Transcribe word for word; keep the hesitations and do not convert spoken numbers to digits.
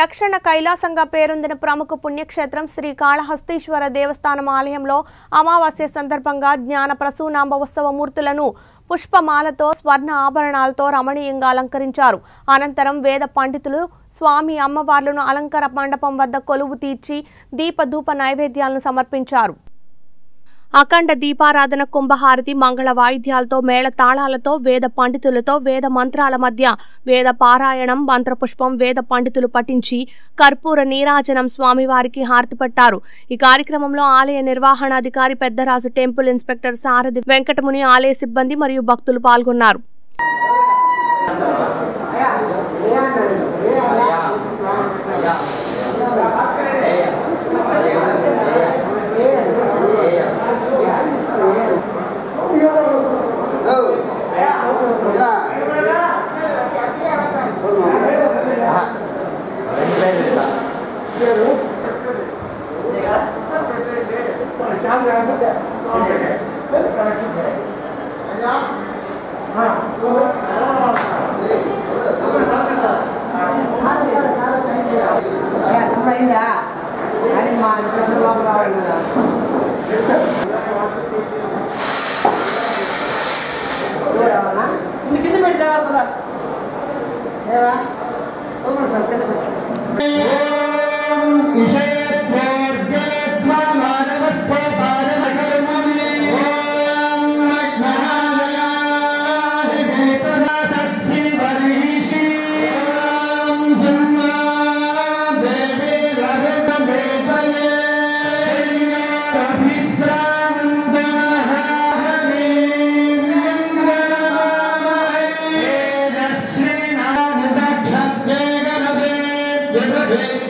దక్షిణ కైలాసంగా పేరొందిన ప్రముఖ పుణ్యక్షేత్రం శ్రీ కాళహస్తీశ్వర దేవస్థానం ఆలయంలో అమావాస్య సందర్భంగా జ్ఞానప్రసూ నాంబవోత్సవ మూర్తులను పుష్పమాలతో స్వర్ణ ఆభరణాలతో రమణీయంగా అలంకరించారు. అనంతరం వేద పండితులు స్వామి అమ్మవార్లను అలంకార మండపం వద్ద కొలువు తీర్చి దీపధూప నైవేద్యాలను సమర్పించారు. అఖండ దీపారాధన కుంభహారతి మంగళ వాయిద్యాలతో మేళ తాళాలతో వేద పండితులతో వేద మంత్రాల మధ్య వేద పారాయణం మంత్రపుష్పం వేద పండితులు పఠించి కర్పూర నీరాజనం స్వామివారికి హారతి పట్టారు. ఈ కార్యక్రమంలో ఆలయ నిర్వహణాధికారి పెద్దరాజు టెంపుల్ ఇన్స్పెక్టర్ సారథి వెంకటముని ఆలయ సిబ్బంది మరియు భక్తులు పాల్గొన్నారు. Amen.